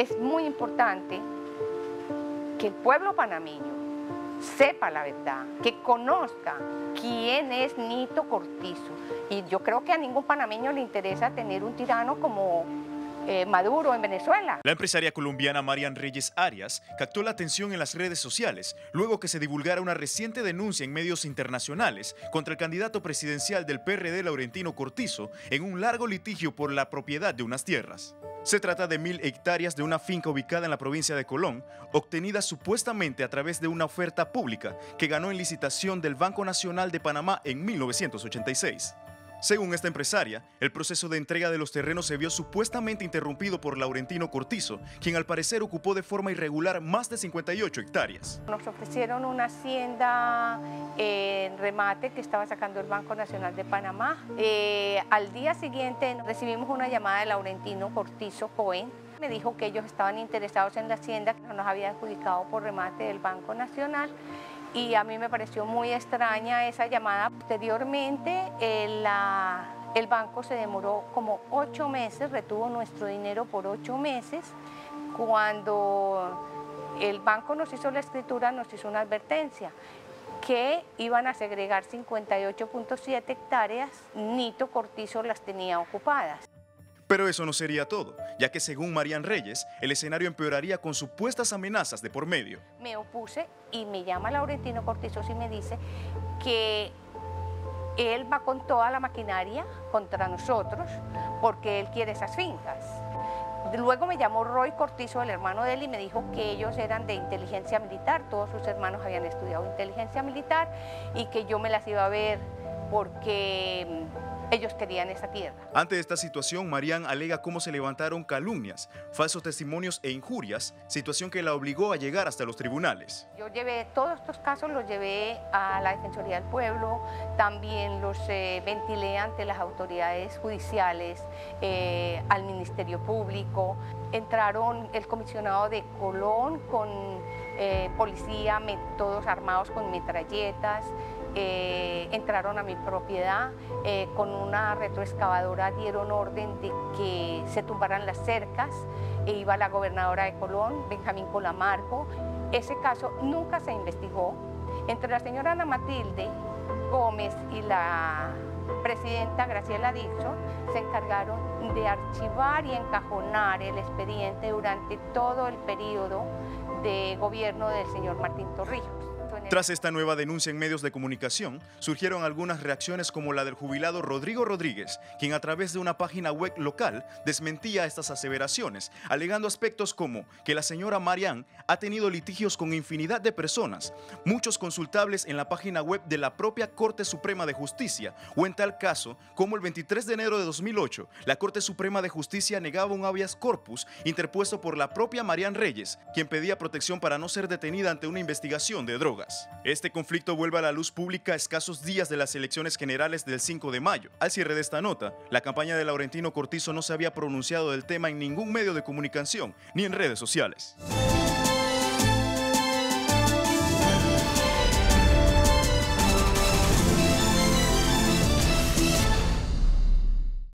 es muy importante que el pueblo panameño sepa la verdad, que conozca quién es Nito Cortizo. Y yo creo que a ningún panameño le interesa tener un tirano como Maduro en Venezuela. La empresaria colombiana Marián Reyes Arias captó la atención en las redes sociales luego que se divulgara una reciente denuncia en medios internacionales contra el candidato presidencial del PRD, Laurentino Cortizo, en un largo litigio por la propiedad de unas tierras. Se trata de 1000 hectáreas de una finca ubicada en la provincia de Colón, obtenida supuestamente a través de una oferta pública que ganó en licitación del Banco Nacional de Panamá en 1986. Según esta empresaria, el proceso de entrega de los terrenos se vio supuestamente interrumpido por Laurentino Cortizo, quien al parecer ocupó de forma irregular más de 58 hectáreas. Nos ofrecieron una hacienda en remate que estaba sacando el Banco Nacional de Panamá. Al día siguiente recibimos una llamada de Laurentino Cortizo Cohen. Me dijo que ellos estaban interesados en la hacienda que nos había adjudicado por remate del Banco Nacional. Y a mí me pareció muy extraña esa llamada. Posteriormente, el banco se demoró como 8 meses, retuvo nuestro dinero por 8 meses. Cuando el banco nos hizo la escritura, nos hizo una advertencia que iban a segregar 58.7 hectáreas, Nito Cortizo las tenía ocupadas. Pero eso no sería todo, ya que según Marián Reyes, el escenario empeoraría con supuestas amenazas de por medio. Me opuse y me llama Laurentino Cortizo y me dice que él va con toda la maquinaria contra nosotros porque él quiere esas fincas. Luego me llamó Roy Cortizo, el hermano de él, y me dijo que ellos eran de inteligencia militar, todos sus hermanos habían estudiado inteligencia militar y que yo me las iba a ver porque ellos querían esa tierra. Ante esta situación, Marián alega cómo se levantaron calumnias, falsos testimonios e injurias, situación que la obligó a llegar hasta los tribunales. Yo llevé todos estos casos, los llevé a la Defensoría del Pueblo, también los ventilé ante las autoridades judiciales, al Ministerio Público. Entraron el comisionado de Colón con policía, todos armados con metralletas. Entraron a mi propiedad, con una retroexcavadora dieron orden de que se tumbaran las cercas, iba la gobernadora de Colón, Benjamín Colamarco. Ese caso nunca se investigó. Entre la señora Ana Matilde Gómez y la presidenta Graciela Dixon se encargaron de archivar y encajonar el expediente durante todo el periodo de gobierno del señor Martín Torrijos. Tras esta nueva denuncia en medios de comunicación, surgieron algunas reacciones como la del jubilado Rodrigo Rodríguez, quien a través de una página web local desmentía estas aseveraciones, alegando aspectos como que la señora Marián ha tenido litigios con infinidad de personas, muchos consultables en la página web de la propia Corte Suprema de Justicia, o en tal caso, como el 23 de enero de 2008, la Corte Suprema de Justicia negaba un habeas corpus interpuesto por la propia Marián Reyes, quien pedía protección para no ser detenida ante una investigación de drogas. Este conflicto vuelve a la luz pública a escasos días de las elecciones generales del 5 de mayo. Al cierre de esta nota, la campaña de Laurentino Cortizo no se había pronunciado del tema en ningún medio de comunicación ni en redes sociales.